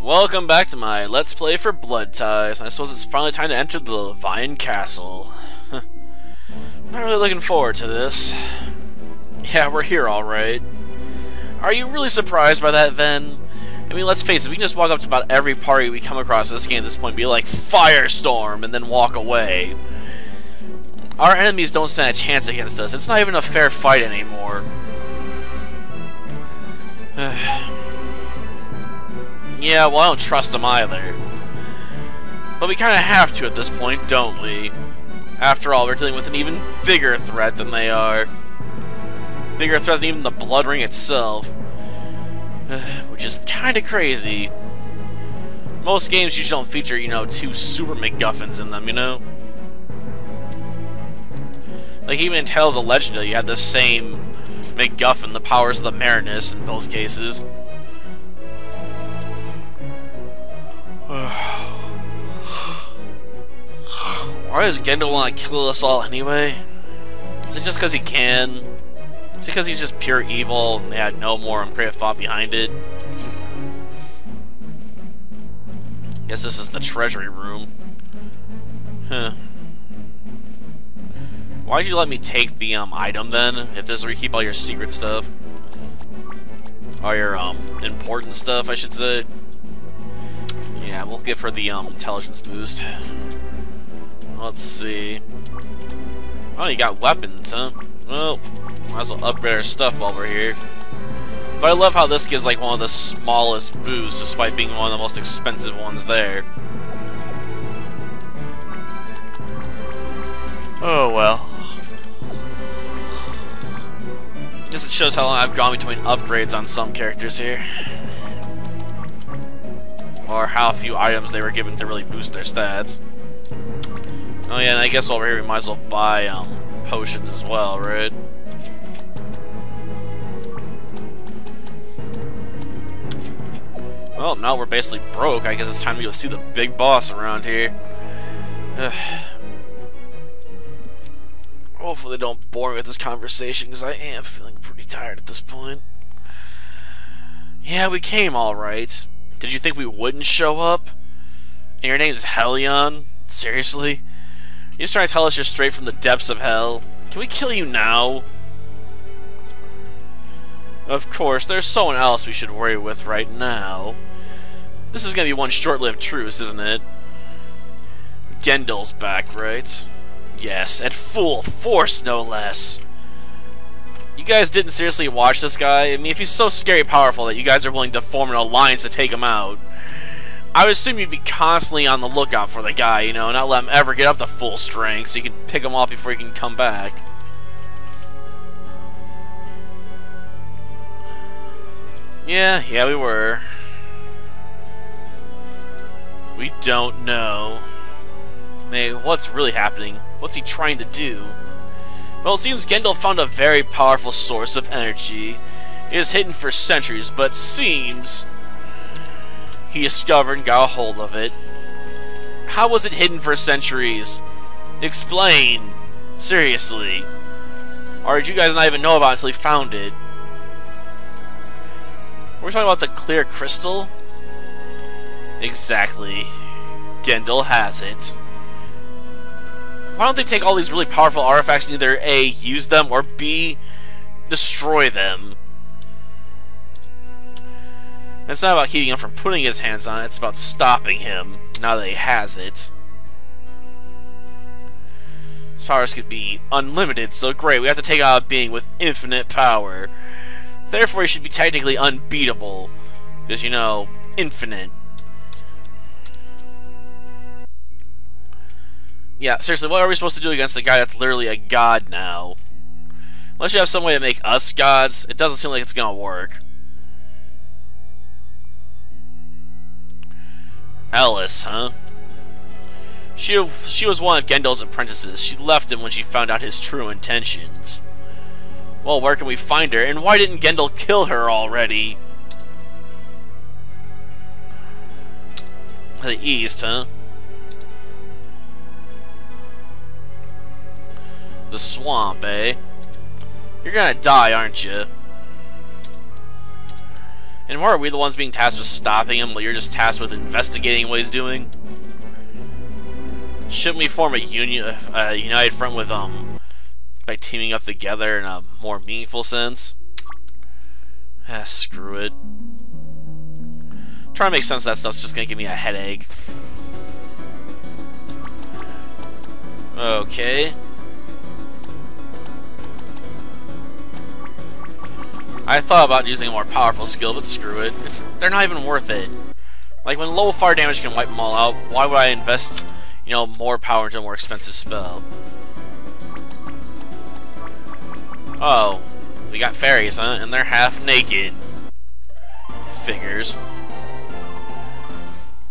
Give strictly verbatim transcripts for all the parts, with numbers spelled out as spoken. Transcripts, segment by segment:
Welcome back to my Let's Play for Blood Ties. I suppose it's finally time to enter the Levian Castle. Not really looking forward to this. Yeah, we're here alright. Are you really surprised by that, Ven? I mean, let's face it, we can just walk up to about every party we come across in this game at this point and be like, Firestorm, and then walk away. Our enemies don't stand a chance against us. It's not even a fair fight anymore. Yeah, well, I don't trust them either. But we kind of have to at this point, don't we? After all, we're dealing with an even bigger threat than they are. Bigger threat than even the Blood Ring itself. Which is kind of crazy. Most games usually don't feature, you know, two super MacGuffins in them, you know? Like, even in Tales of Legendia, you had the same MacGuffin, the powers of the Marinus, in both cases. Why does Gendal want to kill us all anyway? Is it just because he can? It's because he's just pure evil, and they had no more creative thought behind it. Guess this is the treasury room. Huh. Why'd you let me take the um item then? If this is where you keep all your secret stuff, all your um important stuff, I should say. Yeah, we'll give her the um intelligence boost. Let's see. Oh, you got weapons, huh? Well. Might as well upgrade our stuff while we're here. But I love how this gives like one of the smallest boosts despite being one of the most expensive ones there. Oh well. Guess it shows how long I've gone between upgrades on some characters here. Or how few items they were given to really boost their stats. Oh yeah, and I guess while we're here we might as well buy um, potions as well, right? Well, now we're basically broke. I guess it's time to go see the big boss around here. Hopefully they don't bore me with this conversation, because I am feeling pretty tired at this point. Yeah, we came alright. Did you think we wouldn't show up? And your name's Helion? Seriously? You're just trying to tell us you're straight from the depths of hell. Can we kill you now? Of course, there's someone else we should worry with right now. This is gonna be one short-lived truce, isn't it? Gendal's back, right? Yes, at full force, no less. You guys didn't seriously watch this guy? I mean, if he's so scary powerful that you guys are willing to form an alliance to take him out, I would assume you'd be constantly on the lookout for the guy, you know, not let him ever get up to full strength so you can pick him off before he can come back. Yeah, yeah, we were. We don't know. Man, what's really happening? What's he trying to do? Well, it seems Gendal found a very powerful source of energy. It was hidden for centuries, but seems he discovered and got a hold of it. How was it hidden for centuries? Explain. Seriously. Or did you guys not even know about it until he found it? We're talking about the clear crystal? Exactly. Gendal has it. Why don't they take all these really powerful artifacts and either A, use them, or B, destroy them? And it's not about keeping him from putting his hands on it, it's about stopping him now that he has it. His powers could be unlimited, so great, we have to take out a being with infinite power. Therefore, he should be technically unbeatable. Because, you know, infinite. Yeah, seriously, what are we supposed to do against the guy that's literally a god now? Unless you have some way to make us gods, it doesn't seem like it's gonna work. Alice, huh? She, she was one of Gendal's apprentices. She left him when she found out his true intentions. Well, where can we find her? And why didn't Gendal kill her already? The east, huh? The swamp, eh? You're gonna die, aren't you? And why are we the ones being tasked with stopping him while you're just tasked with investigating what he's doing? Shouldn't we form a union, uh, united front with um, by teaming up together in a more meaningful sense? Ah, screw it. Trying to make sense of that stuff's just gonna give me a headache. Okay. I thought about using a more powerful skill, but screw it. It's, they're not even worth it. Like, when low fire damage can wipe them all out, why would I invest, you know, more power into a more expensive spell? Oh, we got fairies, huh? And they're half naked. Figures.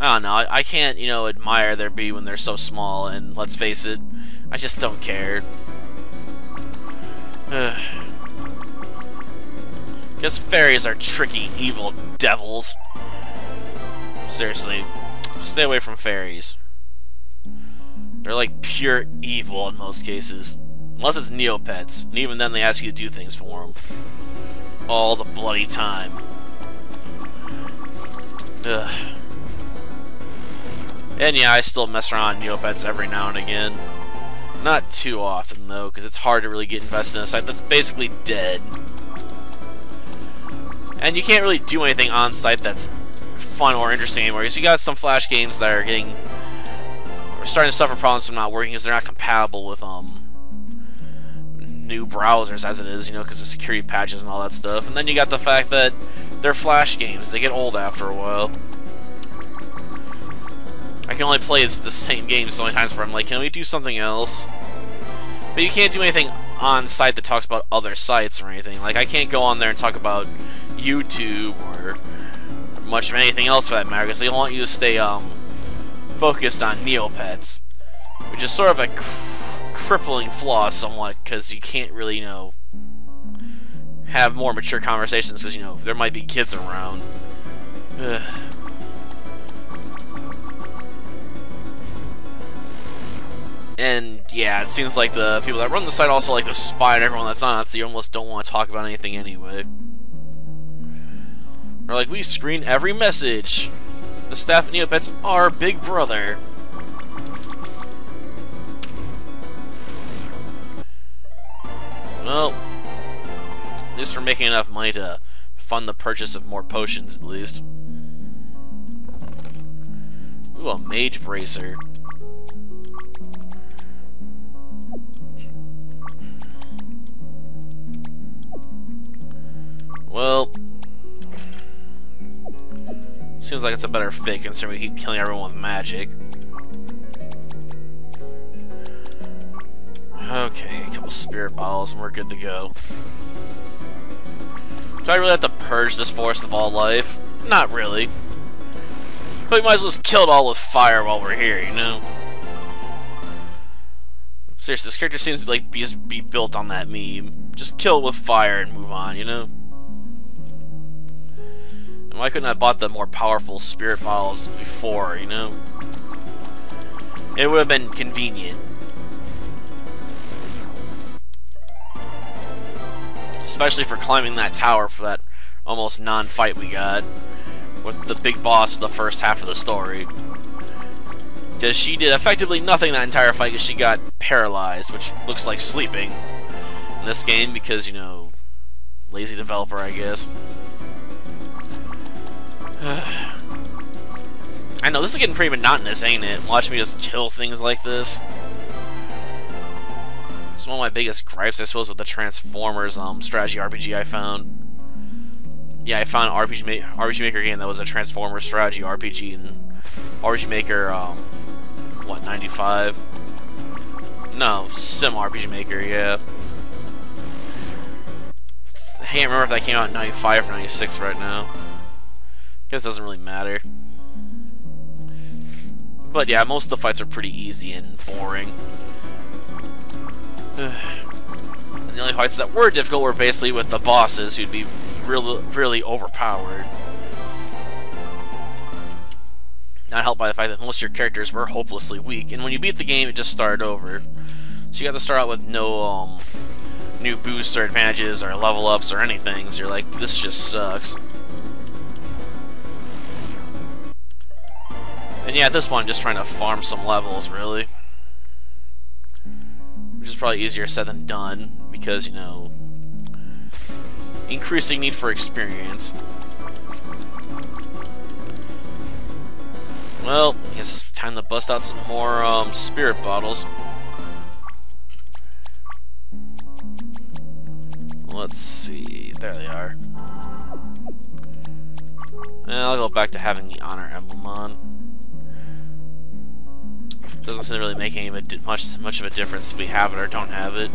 I don't know, I, I can't, you know, admire their beauty when they're so small, and let's face it, I just don't care. Ugh. Guess fairies are tricky, evil devils. Seriously, stay away from fairies. They're like pure evil in most cases. Unless it's Neopets, and even then they ask you to do things for them. All the bloody time. Ugh. And yeah, I still mess around on Neopets every now and again. Not too often though, because it's hard to really get invested in a site that's basically dead. And you can't really do anything on site that's fun or interesting anymore. Because you got some Flash games that are getting, are starting to suffer problems from not working because they're not compatible with um new browsers as it is, you know, because of security patches and all that stuff. And then you got the fact that they're Flash games; they get old after a while. I can only play the same game so many times where I'm like, can we do something else? But you can't do anything on site that talks about other sites or anything. Like, I can't go on there and talk about YouTube or much of anything else for that matter, because they want you to stay um, focused on Neopets, which is sort of a cr crippling flaw somewhat, because you can't really, you know, have more mature conversations because, you know, there might be kids around. Ugh. And yeah, it seems like the people that run the site also like to spy on everyone that's on it, so you almost don't want to talk about anything anyway. They're like, we screen every message. The staff at Neopets are Big Brother. Well, at least we're making enough money to fund the purchase of more potions, at least. Ooh, a Mage Bracer. Well, seems like it's a better fit considering we keep killing everyone with magic. Okay, a couple spirit bottles and we're good to go. Do I really have to purge this forest of all life? Not really. But we might as well just kill it all with fire while we're here, you know? Seriously, this character seems to like be, just be built on that meme. Just kill it with fire and move on, you know? Why couldn't I have bought the more powerful spirit bottles before, you know? It would have been convenient. Especially for climbing that tower for that almost non-fight we got with the big boss of the first half of the story. Because she did effectively nothing that entire fight because she got paralyzed, which looks like sleeping in this game because, you know, lazy developer, I guess. I know, this is getting pretty monotonous, ain't it? Watch me just kill things like this. It's one of my biggest gripes, I suppose, with the Transformers um, strategy R P G I found. Yeah, I found an R P G, R P G Maker game that was a Transformers strategy R P G in R P G Maker, um, what, ninety-five? No, Sim R P G Maker, yeah. I can't remember if that came out in ninety-five or ninety-six right now. Guess it doesn't really matter. But yeah, most of the fights are pretty easy and boring. And the only fights that were difficult were basically with the bosses who'd be really, really overpowered. Not helped by the fact that most of your characters were hopelessly weak, and when you beat the game, it just started over. So you got to start out with no um, new boosts or advantages or level ups or anything, so you're like, this just sucks. yeah, at this point, I'm just trying to farm some levels, really. Which is probably easier said than done, because, you know, increasing need for experience. Well, I guess it's time to bust out some more um, spirit bottles. Let's see, there they are. And I'll go back to having the Honor Emblem on. Doesn't seem to really make any much much of a difference if we have it or don't have it.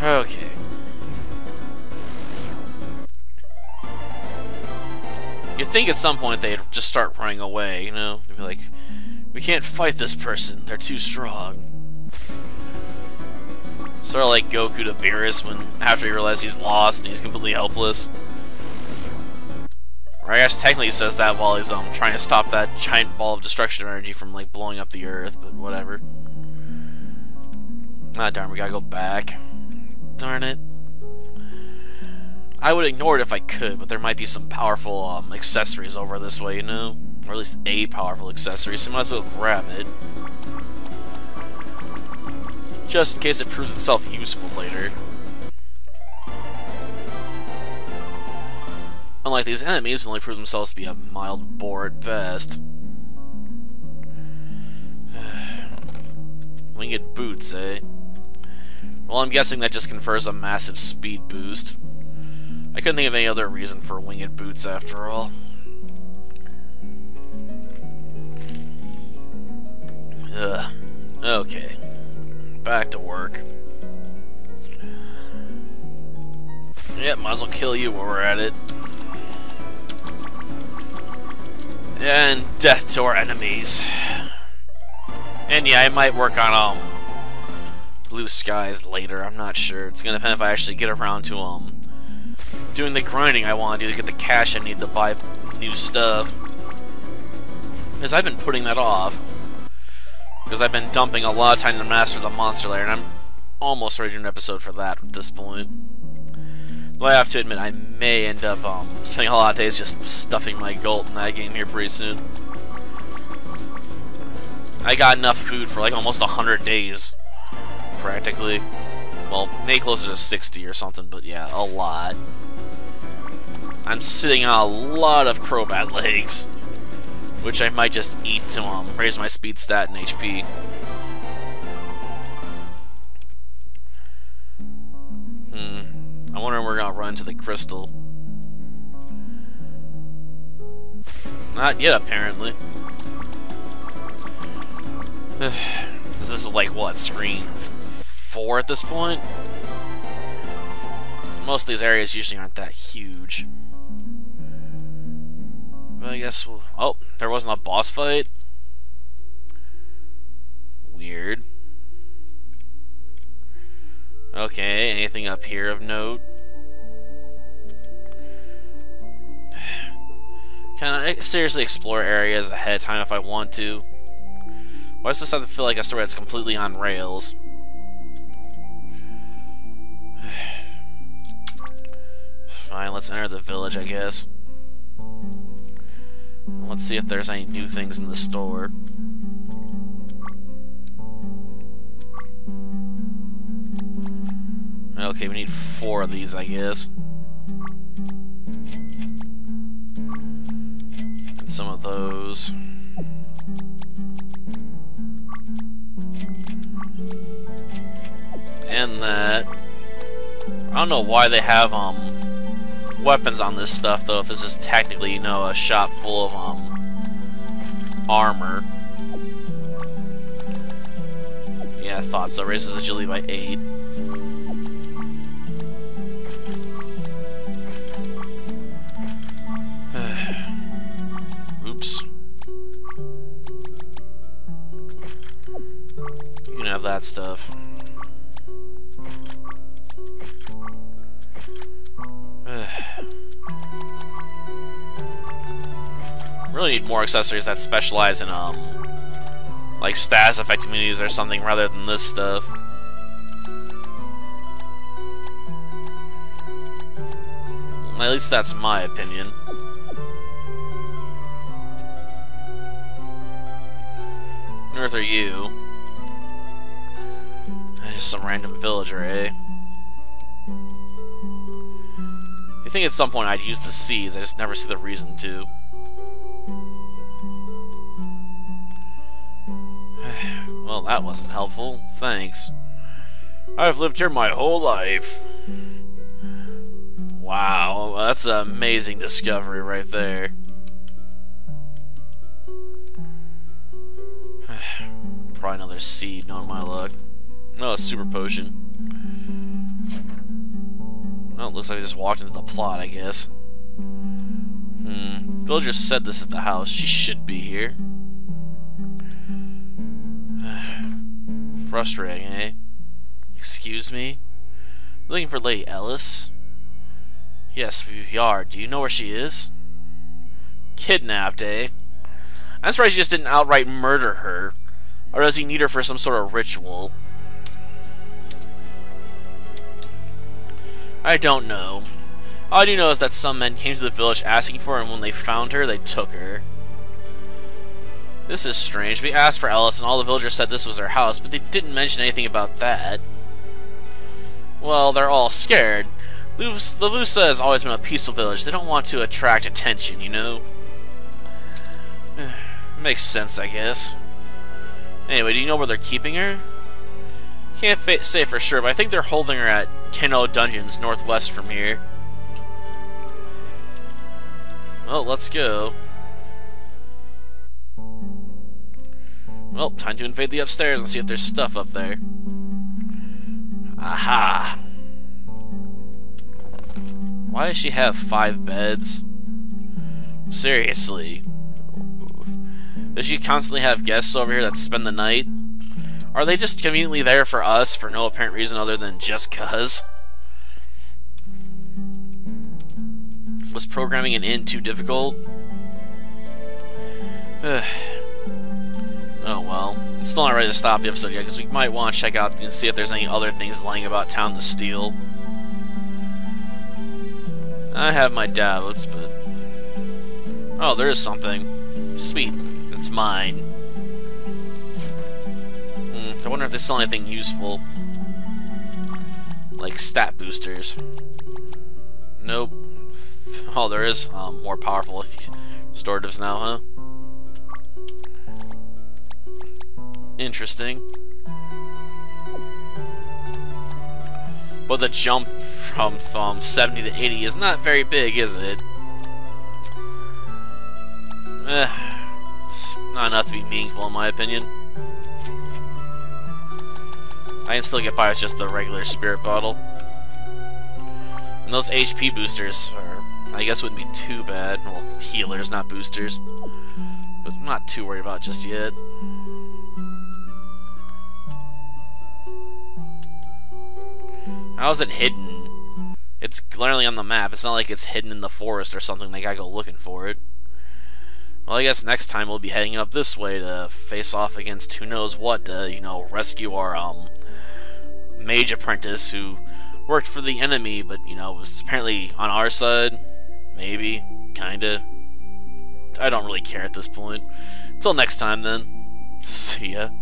Okay. You'd think at some point they'd just start running away, you know? They'd be like, we can't fight this person, they're too strong. Sort of like Goku to Beerus when after he realizes he's lost and he's completely helpless. Or I guess technically he says that while he's um trying to stop that giant ball of destruction energy from like blowing up the earth, but whatever. Ah darn, we gotta go back. Darn it. I would ignore it if I could, but there might be some powerful um, accessories over this way, you know? Or at least a powerful accessory, so you might as well grab it. Just in case it proves itself useful later. Unlike these enemies, who only prove themselves to be a mild bore at best. Winged boots, eh? Well, I'm guessing that just confers a massive speed boost. I couldn't think of any other reason for winged boots after all. Ugh. Okay. Back to work. Yeah, might as well kill you while we're at it. And death to our enemies. And yeah, I might work on, um, Blue Skies later, I'm not sure. It's gonna depend if I actually get around to, um, doing the grinding I want to do to get the cash I need to buy new stuff. Because I've been putting that off. Because I've been dumping a lot of time to master the monster layer, and I'm almost ready to do an episode for that at this point. Though I have to admit, I may end up um, spending a lot of days just stuffing my gold in that game here pretty soon. I got enough food for like almost a hundred days, practically. Well, maybe closer to sixty or something, but yeah, a lot. I'm sitting on a lot of Crobat legs, which I might just eat to um, raise my speed stat and H P. Hmm. I wonder if we're gonna run to the crystal. Not yet, apparently. This is like, what, screen four at this point? Most of these areas usually aren't that huge. But I guess we'll... Oh, there wasn't a boss fight? Weird. Okay, anything up here of note? Can I seriously explore areas ahead of time if I want to? Why does this have to feel like a story that's completely on rails? Fine, let's enter the village, I guess. Let's see if there's any new things in the store. Okay, we need four of these, I guess. And some of those. And that. I don't know why they have, um... weapons on this stuff, though, if this is technically, you know, a shop full of, um, armor. Yeah, I thought so. Raises agility by eight. Oops. You can have that stuff. Really need more accessories that specialize in um like status effect immunities or something rather than this stuff. At least that's my opinion. earth are you? Just some random villager, eh? You think at some point I'd use the seeds, I just never see the reason to. Well, that wasn't helpful. Thanks. I've lived here my whole life. Wow, that's an amazing discovery right there. Probably another seed, knowing my luck. No, a super potion. Well, it looks like I just walked into the plot, I guess. Hmm. Villager said this is the house. She should be here. Frustrating, eh? Excuse me? You're looking for Lady Ellis? Yes, we are. Do you know where she is? Kidnapped, eh? I'm surprised you just didn't outright murder her. Or does he need her for some sort of ritual? I don't know. All I do know is that some men came to the village asking for her, and when they found her, they took her. This is strange. We asked for Alice, and all the villagers said this was her house, but they didn't mention anything about that. Well, they're all scared. Lusa has always been a peaceful village. They don't want to attract attention, you know? Makes sense, I guess. Anyway, do you know where they're keeping her? Can't fa say for sure, but I think they're holding her at Keno Dungeons, northwest from here. Well, let's go. Well, time to invade the upstairs and see if there's stuff up there. Aha! Why does she have five beds? Seriously. Does she constantly have guests over here that spend the night? Are they just conveniently there for us for no apparent reason other than just cuz? Was programming an inn too difficult? Oh well. I'm still not ready to stop the episode yet, because we might want to check out and see if there's any other things lying about town to steal. I have my doubts, but... Oh, there is something. Sweet. It's mine. I wonder if they sell anything useful. Like stat boosters. Nope. Oh, there is um, more powerful restoratives now, huh? Interesting. But the jump from, from seventy to eighty is not very big, is it? Eh, it's not enough to be meaningful, in my opinion. I can still get by with just the regular spirit bottle. And those H P boosters are, I guess, wouldn't be too bad. Well, healers, not boosters. But I'm not too worried about it just yet. How is it hidden? It's glaringly on the map. It's not like it's hidden in the forest or something. They gotta go looking for it. Well, I guess next time we'll be heading up this way to face off against who knows what to, you know, rescue our, um... mage apprentice who worked for the enemy, but, you know, was apparently on our side. Maybe. Kinda. I don't really care at this point. Until next time, then. See ya.